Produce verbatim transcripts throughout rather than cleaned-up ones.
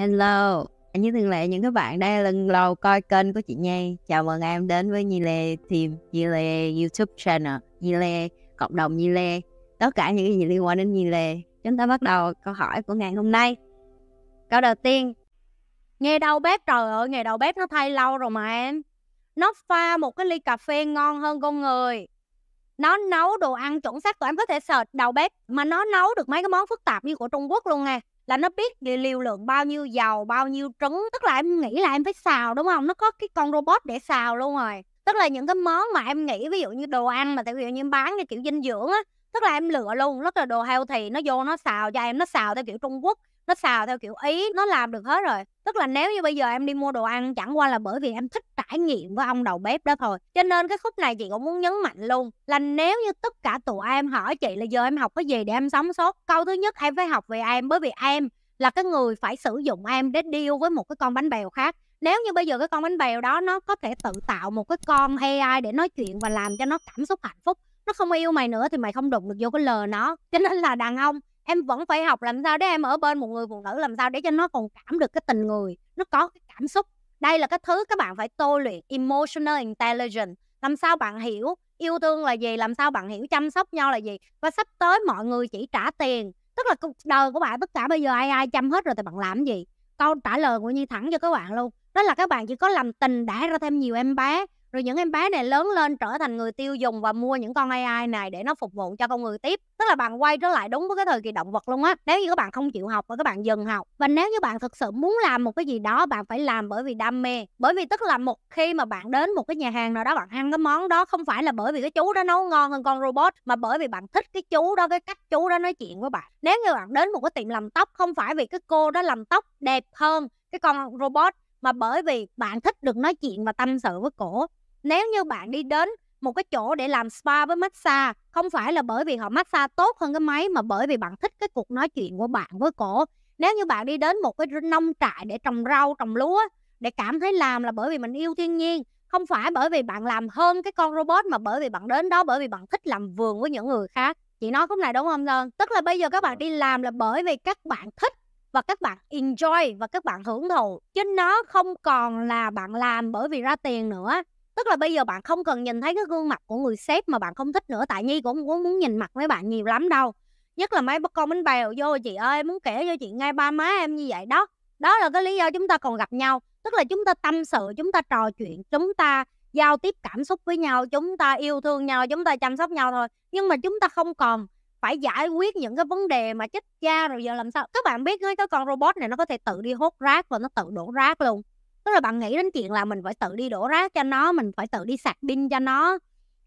Hello, như thường lệ những các bạn đang lần đầu coi kênh của chị Nhi, chào mừng em đến với Nhi Lê Team, Nhi Lê YouTube channel, Nhi Lê cộng đồng Nhi Lê, tất cả những cái gì liên quan đến Nhi Lê. Chúng ta bắt đầu câu hỏi của ngày hôm nay. Câu đầu tiên, nghề đầu bếp, trời ơi nghề đầu bếp nó thay lâu rồi mà em. Nó pha một cái ly cà phê ngon hơn con người, nó nấu đồ ăn chuẩn xác, tụi em có thể search đầu bếp mà nó nấu được mấy cái món phức tạp như của Trung Quốc luôn nè. Là nó biết liều lượng bao nhiêu dầu, bao nhiêu trứng. Tức là em nghĩ là em phải xào đúng không? Nó có cái con robot để xào luôn rồi. Tức là những cái món mà em nghĩ, ví dụ như đồ ăn mà tại vì như em bán như kiểu dinh dưỡng á, tức là em lựa luôn, rất là đồ healthy. Nó vô nó xào cho em, nó xào theo kiểu Trung Quốc, nó xào theo kiểu Ý, nó làm được hết rồi. Tức là nếu như bây giờ em đi mua đồ ăn, chẳng qua là bởi vì em thích trải nghiệm với ông đầu bếp đó thôi. Cho nên cái khúc này chị cũng muốn nhấn mạnh luôn, là nếu như tất cả tụi em hỏi chị là giờ em học cái gì để em sống sót, câu thứ nhất em phải học về em, bởi vì em là cái người phải sử dụng em để deal với một cái con bánh bèo khác. Nếu như bây giờ cái con bánh bèo đó nó có thể tự tạo một cái con a i để nói chuyện và làm cho nó cảm xúc hạnh phúc, nó không yêu mày nữa thì mày không đụng được vô cái lờ nó. Cho nên là đàn ông em vẫn phải học làm sao để em ở bên một người phụ nữ, làm sao để cho nó còn cảm được cái tình người, nó có cái cảm xúc. Đây là cái thứ các bạn phải tôi luyện, emotional intelligence. Làm sao bạn hiểu yêu thương là gì, làm sao bạn hiểu chăm sóc nhau là gì. Và sắp tới mọi người chỉ trả tiền, tức là cuộc đời của bạn tất cả bây giờ ai ai chăm hết rồi thì bạn làm gì. Câu trả lời của Nhi thẳng cho các bạn luôn, đó là các bạn chỉ có làm tình đã ra thêm nhiều em bé, rồi những em bé này lớn lên trở thành người tiêu dùng và mua những con a i này để nó phục vụ cho con người tiếp. Tức là bạn quay trở lại đúng với cái thời kỳ động vật luôn á. Nếu như các bạn không chịu học và các bạn dừng học, và nếu như bạn thực sự muốn làm một cái gì đó, bạn phải làm bởi vì đam mê. Bởi vì tức là một khi mà bạn đến một cái nhà hàng nào đó, bạn ăn cái món đó không phải là bởi vì cái chú đó nấu ngon hơn con robot, mà bởi vì bạn thích cái chú đó, cái cách chú đó nói chuyện với bạn. Nếu như bạn đến một cái tiệm làm tóc, không phải vì cái cô đó làm tóc đẹp hơn cái con robot, mà bởi vì bạn thích được nói chuyện và tâm sự với cổ. Nếu như bạn đi đến một cái chỗ để làm spa với massage, không phải là bởi vì họ massage tốt hơn cái máy, mà bởi vì bạn thích cái cuộc nói chuyện của bạn với cổ. Nếu như bạn đi đến một cái nông trại để trồng rau, trồng lúa, để cảm thấy làm là bởi vì mình yêu thiên nhiên, không phải bởi vì bạn làm hơn cái con robot, mà bởi vì bạn đến đó bởi vì bạn thích làm vườn với những người khác. Chị nói cũng này đúng không Sơn? Tức là bây giờ các bạn đi làm là bởi vì các bạn thích và các bạn enjoy và các bạn hưởng thụ, chứ nó không còn là bạn làm bởi vì ra tiền nữa. Tức là bây giờ bạn không cần nhìn thấy cái gương mặt của người sếp mà bạn không thích nữa. Tại Nhi cũng không muốn nhìn mặt mấy bạn nhiều lắm đâu, nhất là mấy con bánh bèo vô. Chị ơi muốn kể cho chị nghe ba má em như vậy đó. Đó là cái lý do chúng ta còn gặp nhau. Tức là chúng ta tâm sự, chúng ta trò chuyện, chúng ta giao tiếp cảm xúc với nhau, chúng ta yêu thương nhau, chúng ta chăm sóc nhau thôi. Nhưng mà chúng ta không còn phải giải quyết những cái vấn đề mà chết cha rồi giờ làm sao. Các bạn biết cái con robot này nó có thể tự đi hốt rác và nó tự đổ rác luôn. Tức là bạn nghĩ đến chuyện là mình phải tự đi đổ rác cho nó, mình phải tự đi sạc pin cho nó.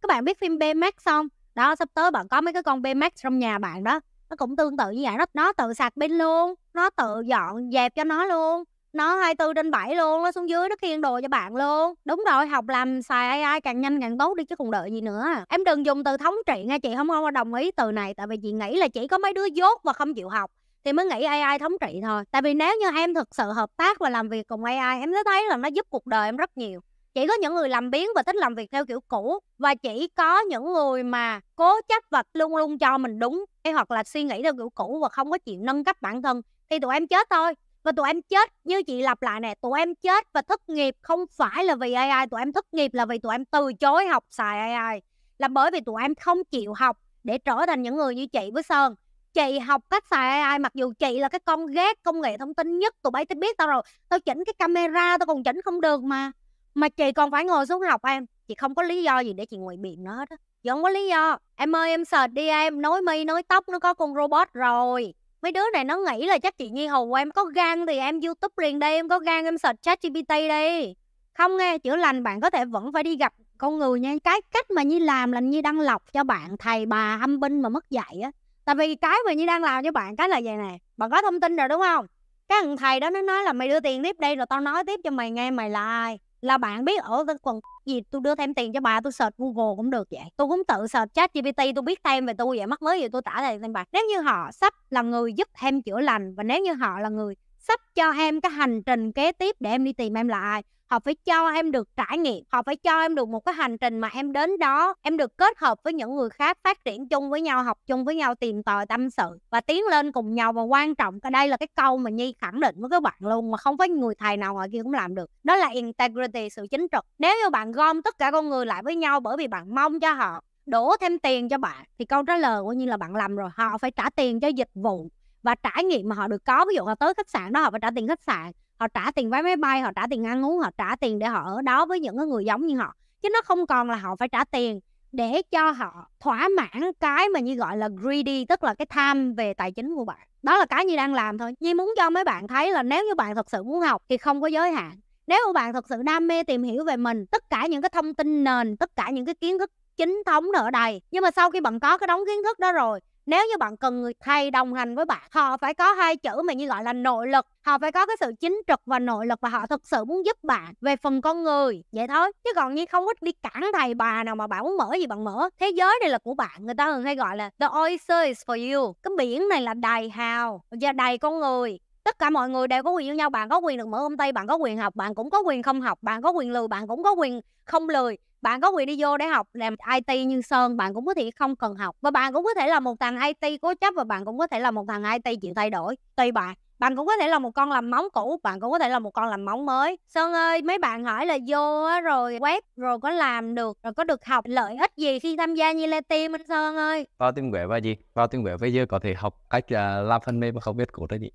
Các bạn biết phim B-Max không? Đó, sắp tới bạn có mấy cái con B-Max trong nhà bạn đó, nó cũng tương tự như vậy đó. Nó tự sạc pin luôn, nó tự dọn dẹp cho nó luôn, nó hai mươi bốn trên bảy luôn, nó xuống dưới nó khiêng đồ cho bạn luôn. Đúng rồi, học làm xài a i càng nhanh càng tốt đi chứ còn đợi gì nữa. Em đừng dùng từ thống trị nha, chị không không đồng ý từ này. Tại vì chị nghĩ là chỉ có mấy đứa dốt và không chịu học thì mới nghĩ a i thống trị thôi. Tại vì nếu như em thực sự hợp tác và làm việc cùng a i, em sẽ thấy là nó giúp cuộc đời em rất nhiều. Chỉ có những người làm biếng và thích làm việc theo kiểu cũ, và chỉ có những người mà cố chấp và luôn luôn cho mình đúng, hoặc là suy nghĩ theo kiểu cũ và không có chịu nâng cấp bản thân, thì tụi em chết thôi. Và tụi em chết, như chị lặp lại nè, tụi em chết và thất nghiệp không phải là vì a i. Tụi em thất nghiệp là vì tụi em từ chối học xài a i, là bởi vì tụi em không chịu học để trở thành những người như chị với Sơn. Chị học cách xài a i, mặc dù chị là cái con ghét công nghệ thông tin nhất. Tụi bay tôi biết tao rồi, tao chỉnh cái camera tao còn chỉnh không được mà Mà chị còn phải ngồi xuống học em. Chị không có lý do gì để chị ngụy biện nó hết á. Chị không có lý do. Em ơi em search đi em, nối mi nối tóc nó có con robot rồi. Mấy đứa này nó nghĩ là chắc chị Nhi hù em. Có gan thì em YouTube liền đây, em có gan em search ChatGPT đi. Không nghe, chữa lành bạn có thể vẫn phải đi gặp con người nha. Cái cách mà Nhi làm là Nhi đang lọc cho bạn thầy bà âm binh mà mất dạy á. Tại vì cái mà Nhi đang làm cho bạn cái là vậy nè, bạn có thông tin rồi đúng không? Cái thằng thầy đó nó nói là mày đưa tiền tiếp đây rồi tao nói tiếp cho mày nghe mày là ai. Là bạn biết ở cái quần gì tôi đưa thêm tiền cho bà, tôi search Google cũng được vậy. Tôi cũng tự search ChatGPT, tôi biết thêm về tôi vậy, mắc mới gì tôi tả lại thêm bạn. Nếu như họ sắp là người giúp em chữa lành, và nếu như họ là người sắp cho em cái hành trình kế tiếp để em đi tìm em là ai. Họ phải cho em được trải nghiệm, họ phải cho em được một cái hành trình mà em đến đó, em được kết hợp với những người khác, phát triển chung với nhau, học chung với nhau, tìm tòi, tâm sự và tiến lên cùng nhau. Và quan trọng, cái đây là cái câu mà Nhi khẳng định với các bạn luôn, mà không phải người thầy nào ngoài kia cũng làm được, đó là integrity, sự chính trực. Nếu như bạn gom tất cả con người lại với nhau bởi vì bạn mong cho họ đổ thêm tiền cho bạn, thì câu trả lời của Nhi là bạn lầm rồi. Họ phải trả tiền cho dịch vụ và trải nghiệm mà họ được có. Ví dụ họ tới khách sạn đó, họ phải trả tiền khách sạn, họ trả tiền vé máy bay, họ trả tiền ăn uống, họ trả tiền để họ ở đó với những người giống như họ. Chứ nó không còn là họ phải trả tiền để cho họ thỏa mãn cái mà Nhi gọi là greedy, tức là cái tham về tài chính của bạn. Đó là cái Nhi đang làm thôi. Nhi muốn cho mấy bạn thấy là nếu như bạn thật sự muốn học thì không có giới hạn. Nếu như bạn thật sự đam mê tìm hiểu về mình, tất cả những cái thông tin nền, tất cả những cái kiến thức chính thống ở đây. Nhưng mà sau khi bạn có cái đống kiến thức đó rồi, nếu như bạn cần người thầy đồng hành với bạn, họ phải có hai chữ mà Nhi gọi là nội lực. Họ phải có cái sự chính trực và nội lực, và họ thực sự muốn giúp bạn về phần con người. Vậy thôi, chứ còn Nhi không có đi cản thầy bà nào mà bạn muốn mở gì bạn mở. Thế giới này là của bạn. Người ta thường hay gọi là the oyster is for you. Cái biển này là đầy hào và đầy con người. Tất cả mọi người đều có quyền như nhau. Bạn có quyền được mở công ty, bạn có quyền học, bạn cũng có quyền không học, bạn có quyền lười, bạn cũng có quyền không lười. Bạn có quyền đi vô để học làm i tê như Sơn, bạn cũng có thể không cần học. Và bạn cũng có thể là một thằng i tê cố chấp, và bạn cũng có thể là một thằng i tê chịu thay đổi. Tùy bạn. Bạn cũng có thể là một con làm móng cũ, bạn cũng có thể là một con làm móng mới. Sơn ơi, mấy bạn hỏi là vô rồi web rồi có làm được, rồi có được học lợi ích gì khi tham gia Nhi Lê Team anh Sơn ơi? Vào tìm quẻ và gì? Vào tìm quẻ bây giờ có thể học cách làm phần mềm mà không biết code đó gì.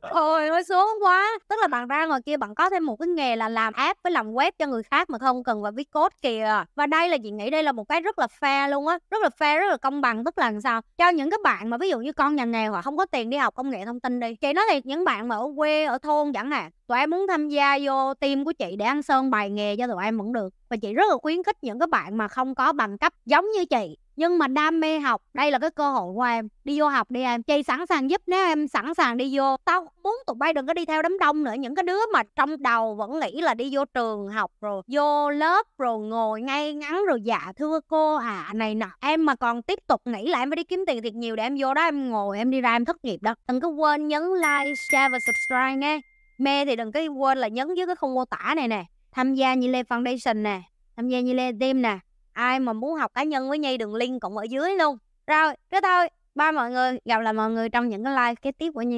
Ôi ơi xuống quá. Tức là bạn ra ngoài kia bạn có thêm một cái nghề là làm app với làm web cho người khác mà không cần phải viết code kìa. Và đây là chị nghĩ đây là một cái rất là fair luôn á, rất là fair, rất là công bằng. Tức là làm sao cho những cái bạn mà ví dụ như con nhà nghèo họ không có tiền đi học công nghệ thông tin đi, chị nói thiệt, những bạn mà ở quê ở thôn chẳng hạn, tụi em muốn tham gia vô team của chị để ăn Sơn bài nghề cho tụi em vẫn được. Và chị rất là khuyến khích những cái bạn mà không có bằng cấp giống như chị nhưng mà đam mê học, đây là cái cơ hội của em. Đi vô học đi em, chị sẵn sàng giúp nếu em sẵn sàng đi vô. Tao muốn tụi bay đừng có đi theo đám đông nữa. Những cái đứa mà trong đầu vẫn nghĩ là đi vô trường học rồi, vô lớp rồi ngồi ngay ngắn rồi dạ thưa cô à này nọ. Em mà còn tiếp tục nghĩ là em phải đi kiếm tiền thiệt nhiều để em vô đó em ngồi em đi ra em thất nghiệp đó. Đừng có quên nhấn like, share và subscribe nghe. Mê thì đừng có quên là nhấn dưới cái khung mô tả này nè. Tham gia Nhi Lê Foundation nè, tham gia Nhi Lê Team nè. Ai mà muốn học cá nhân với Nhi, đường link cũng ở dưới luôn. Rồi, thế thôi. Bye mọi người. Gặp lại mọi người trong những cái live kế tiếp của Nhi.